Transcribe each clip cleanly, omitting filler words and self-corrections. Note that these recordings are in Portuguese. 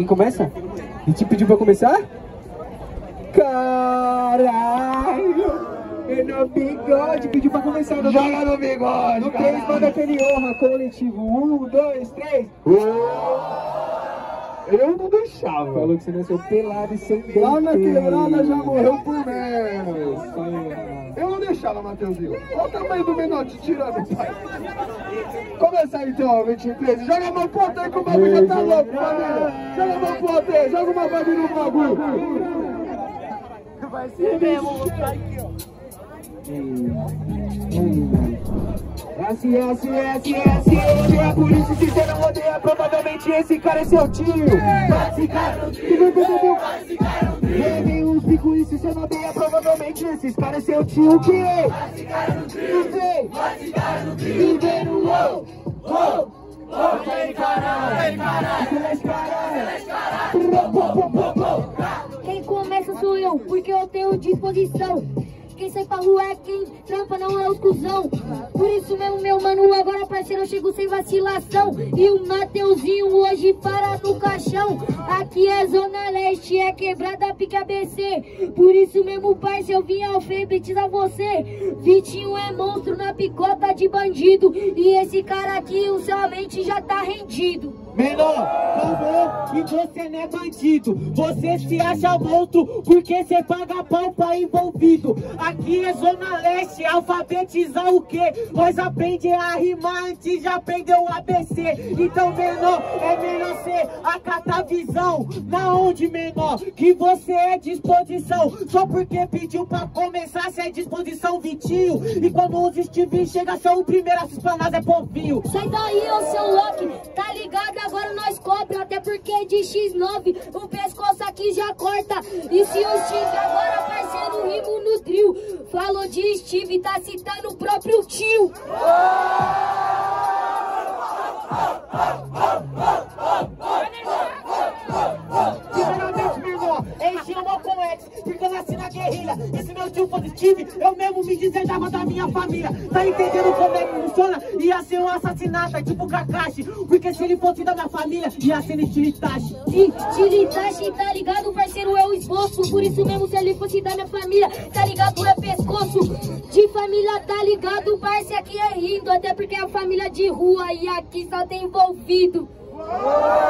Quem começa? E te pediu pra começar? Caralho! No bigode, pediu pra começar. No joga bigode. No bigode, no 3, manda aquele honra coletivo. 1, 2, 3. Eu não deixava. Falou que você nasceu pelado e sem dente. Lá na quebrada já morreu por menos. Eu não deixava, Matheusinho. Olha o tamanho do menor te tirando, pai. Começa então, 23. Joga a mão pro outro aí que o bagulho já tá louco, família. Joga a mão pro outro aí, joga uma bagulho no bagulho. Vai ser mesmo, vou ficar aqui, ó. Se a polícia se você não rodeia, provavelmente esse cara é seu tio. Vai se cara no tio, vai se cara no tio. Levem uns picos e se você não odeia, provavelmente esses cara é seu tio. Que é? Vai se cara no tio, vai se cara no tio. E vem no wow, wow, wow. Vem caralho, vem caralho. Quem começa sou eu, porque eu tenho disposição. Quem sai pra rua é quem trampa, não é o cuzão. Por isso mesmo, meu mano, agora parceiro, eu chego sem vacilação. E o Matheusinho hoje para no caixão. Aqui é Zona Leste, é quebrada, pique ABC. Por isso mesmo, parceiro, eu vim alfabetizar você. Vitinho é monstro na picota de bandido. E esse cara aqui, o sua mente já tá rendido. Menor, calma, e você não é bandido. Você se acha monstro porque você paga pau pra envolvido. Aqui é Zona Leste, alfabetizar o quê? Nós aprende a rimar antes de aprender o ABC. Então, menor, é melhor você acatar visão. Na onde, menor? Que você é disposição. Só porque pediu pra começar, você é disposição, Vitinho. E quando os Steve chega, só o primeiro a se explanar é povinho. Sai daí, ô seu Loki, tá ligado? Agora nós cobra, até porque de X9 o pescoço aqui já corta. E se o Steve agora parceiro rimo no trio, falou de Steve, tá citando o próprio tio. Sinceramente, meu irmão, enchi a mão com ex, porque eu nasci na guerrilha. E se meu tio fosse Steve, eu mesmo me desejava da minha família. Tá entendendo como é que funciona? Ia ser um assassinato, tipo Kakashi. Porque se ele fosse da minha família, ia ser estilitashi. Estilitashi, tá ligado, parceiro, é o esboço. Por isso mesmo, se ele fosse da minha família, tá ligado, é pescoço. De família, tá ligado, parceiro, aqui é rindo. Até porque é a família de rua e aqui só tem envolvido.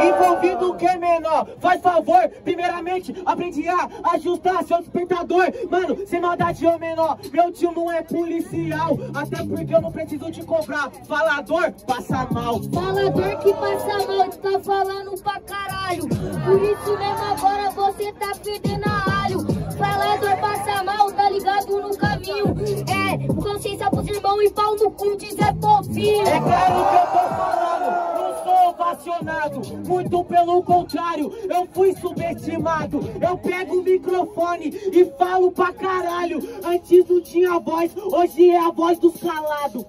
Envolvido o que, menor? Faz favor, primeiramente, aprendi a ajustar seu despertador. Mano, sem maldade, ô menor, meu tio não é policial. Até porque eu não preciso te cobrar. Falador, passa mal. Falador que passa mal, tá falando pra caralho. Por isso mesmo agora você tá perdendo a alho. Falador passa mal, tá ligado no caminho. É, consciência pros irmãos e pau no cu de Zé Povinho. É claro que eu tô falando. Ovacionado, muito pelo contrário, eu fui subestimado. Eu pego o microfone e falo pra caralho. Antes não tinha voz, hoje é a voz do calado.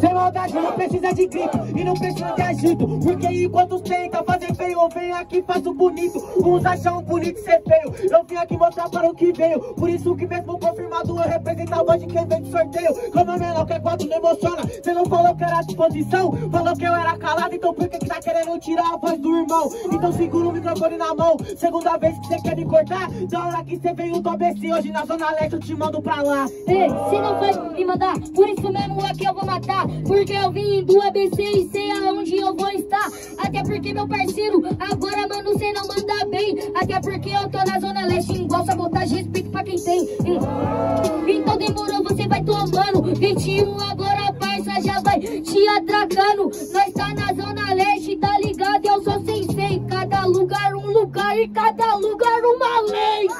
Sem maldade, não precisa de grito e não precisa de agito. Porque enquanto tenta fazer feio, eu venho aqui e faço bonito. Uns acham bonito ser feio, eu vim aqui mostrar para o que veio. Por isso que mesmo confirmado, eu represento a voz de quem vem de sorteio. Como menor, que quadro não emociona. Você não falou que era à disposição, falou que eu era calado. Então por que tá querendo tirar a voz do irmão? Então segura o microfone na mão. Segunda vez que você quer me cortar, da hora que você veio do ABC. Hoje na Zona Leste eu te mando pra lá. Ei, você não pode me mandar, por isso mesmo aqui eu vou matar. Porque eu vim do ABC e sei aonde eu vou estar. Até porque, meu parceiro, agora, mano, você não manda bem. Até porque eu tô na Zona Leste, igual sabotagem, respeito pra quem tem. Então demorou, você vai tomando. 21 agora, parça, já vai te atracando. Nós tá na Zona Leste, tá ligado? Eu sou sem sei. Cada lugar um lugar e cada lugar uma lei. Você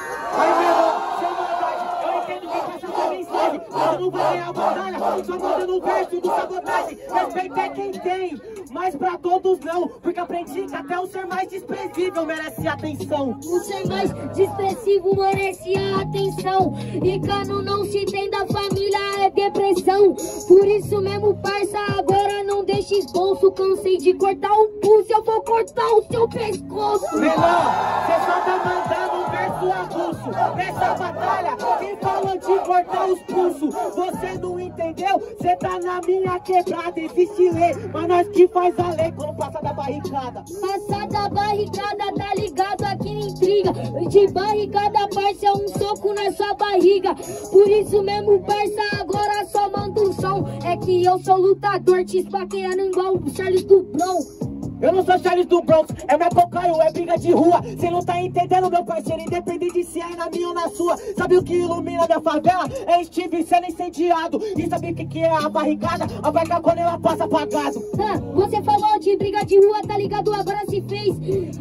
não vai ganhar a batalha, só mandando o verso do sabotagem. Respeito é quem tem, mas pra todos não. Porque aprendi que até o ser mais desprezível merece atenção. O ser mais desprezível merece a atenção. E quando não se tem da família é depressão. Por isso mesmo, parça, agora não deixe esboço. Cansei de cortar o pulso, eu vou cortar o seu pescoço. Menor, você só tá mandando o verso avulso. Nessa batalha, quem falou de vou cortar os pulsos. Você não entendeu? Cê tá na minha quebrada, existe lei, mas nós que faz a lei quando passa da barricada. Passar da barricada, tá ligado aqui em intriga. De barricada, parça, é um soco na sua barriga. Por isso mesmo, parça, agora só manda um som. É que eu sou lutador, te esfaqueando igual o Charles do Bronx. Eu não sou Charles do Bronx, é meu cocaio, é briga de rua. Cê não tá entendendo, meu parceiro, independente se é na minha ou na sua. Sabe o que ilumina minha favela? É Steve sendo incendiado. E sabe o que é a barricada? A barca quando ela passa apagado. Ah, você falou de briga de rua, tá ligado? Agora se fez.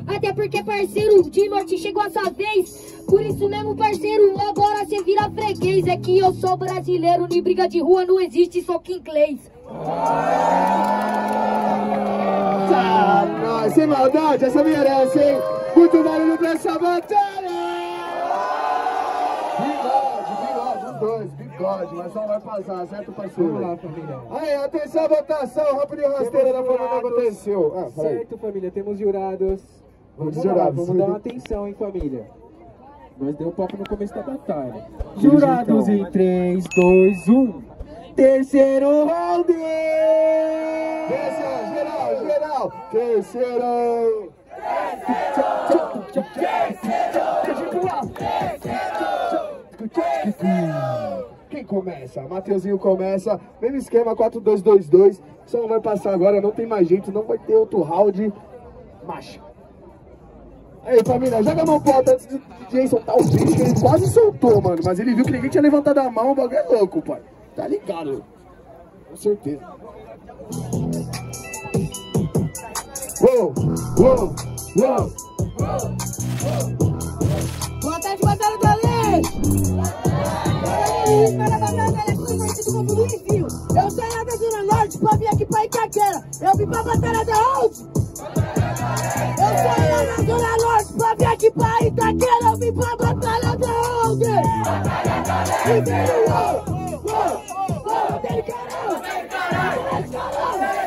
Até porque, parceiro, de morte chegou a sua vez. Por isso mesmo, parceiro, agora cê vira freguês. É que eu sou brasileiro, nem briga de rua não existe, só que inglês. Ah, sem maldade, essa merece, hein? Muito barulho pra essa batalha! Bigode, os dois, bigode, mas não vai passar, certo, parceiro? Vamos lá, família. Aí, atenção à votação, rápido e rasteira da forma que aconteceu. Ah, certo, família, temos jurados. Vamos dar uma atenção, hein, família? Nós deu papo no começo da batalha. Jurados em 3, 2, 1. Terceiro round! Terceiro! Quem começa? Matheusinho começa. Mesmo esquema, 4-2-2-2. Só não vai passar agora, não tem mais jeito. Não vai ter outro round. Macho. Aí, família, joga a mão pro alto antes de DJ soltar o bicho. Ele quase soltou, mano. Mas ele viu que ninguém tinha levantado a mão. O bagulho é louco, pai. Tá ligado? Com certeza. Uou, uou, uou. Boa tarde, Batalha da Leste. Para a Batalha da Leste, eu conhecido como Vitinho. Eu saí lá da Zona Norte pra vir aqui pra Itaquera. Eu vim pra Batalha da Leste. Eu saí lá da Zona Norte pra vir aqui pra Itaquera. Eu vim pra Batalha da Leste. Batalha da Leste. Uou, uou, uou. Tem caralho, tem caralho, tem caralho.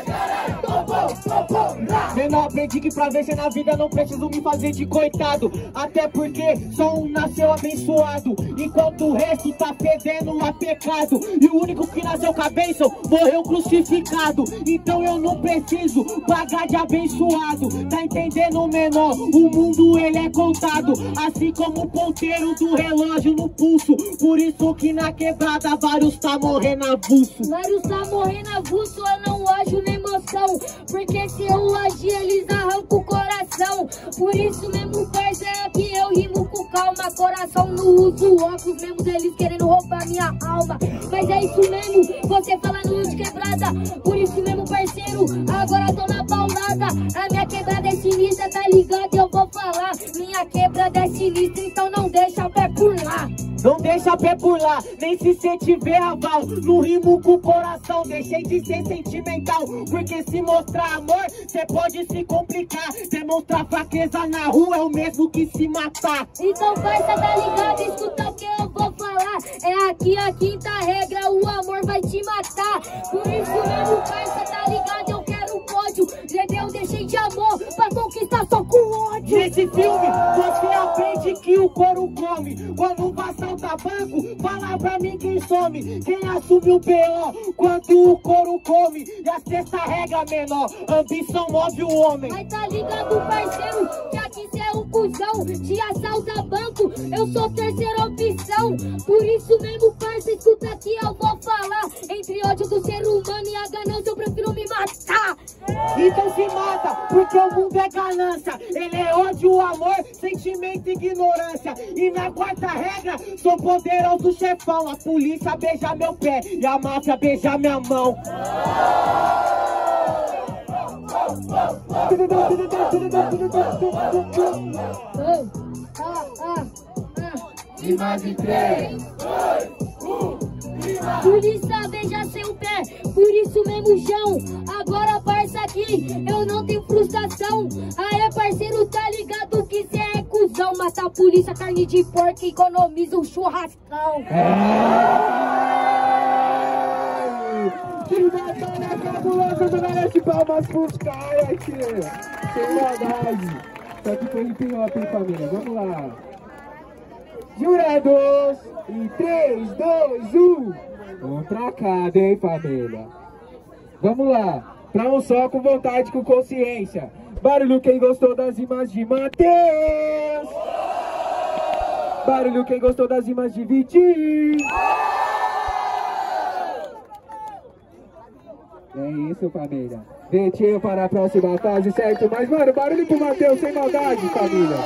Cê não aprendi que pra vencer na vida não preciso me fazer de coitado. Até porque só um nasceu abençoado, enquanto o resto tá fedendo a pecado. E o único que nasceu com a bênção morreu crucificado. Então eu não preciso pagar de abençoado. Tá entendendo, menor? O mundo ele é contado, assim como o ponteiro do relógio no pulso. Por isso que na quebrada vários tá morrendo avulso. Vários tá morrendo avulso, eu não acho nem emoção. Porque se eu agir, eles arrancam o coração. Por isso mesmo, parça, é que eu rimo com calma. Coração no uso, óculos mesmo deles querendo roubar minha alma. Mas é isso mesmo, você fala no de quebrada. Por isso mesmo, parceiro, agora tô na paulada. A minha quebrada é sinistra, tá ligado? Eu vou falar. Minha quebrada é sinistra, então não deixa o pé por lá. Não deixa pé por lá, nem se cê tiver aval. No rimo com o coração, deixei de ser sentimental. Porque se mostrar amor, cê pode se complicar. Demonstrar fraqueza na rua é o mesmo que se matar. Então parça, tá ligado? Escuta o que eu vou falar. É aqui a quinta regra, o amor vai te matar. Por isso mesmo, parça, tá ligado? Eu quero pódio. Eu deixei de amor pra conquistar só com ódio. Nesse filme, você aprende que o couro come. Quando assalta banco, fala pra mim quem some. Quem assume o B.O. quando o couro come. E a sexta regra, menor, ambição move o homem. Mas tá ligado, parceiro, que aqui cê é um cuzão. Te assalta banco, eu sou terceira opção. Por isso mesmo, parceiro, escuta que eu vou falar. Entre ódio do ser humano e a ganância, eu prefiro me matar. Então se mata, porque o mundo é ganância. Ele é ódio, amor, sentimento e ignorância. E na quarta regra, sou poderoso chefão. A polícia beija meu pé e a máfia beija minha mão. De mais de 3, 2, 1. Polícia beija seu pé, por isso mesmo chão. Agora, parça, aqui eu não tenho frustração. Aê, parceiro, tá ligado que cê é cuzão. Mata a polícia, carne de porco, economiza um churrascão. Que batalha cabulosa, Zona Leste, palmas pros caras aqui. Sem maldade. Só que foi em pior, hein, família? Vamos lá. jurados, em 3, 2, 1, um pra cada, hein, família? Vamos lá, pra um só, com vontade, com consciência. Barulho quem gostou das rimas de Matheus. Barulho quem gostou das rimas de Vitinho. É isso, família. Vitinho para a próxima fase, certo? Mas, mano, barulho pro Matheus, sem maldade, família.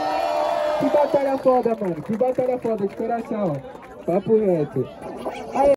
Que batalha foda, mano. Que batalha foda, de coração. Papo reto. Aê.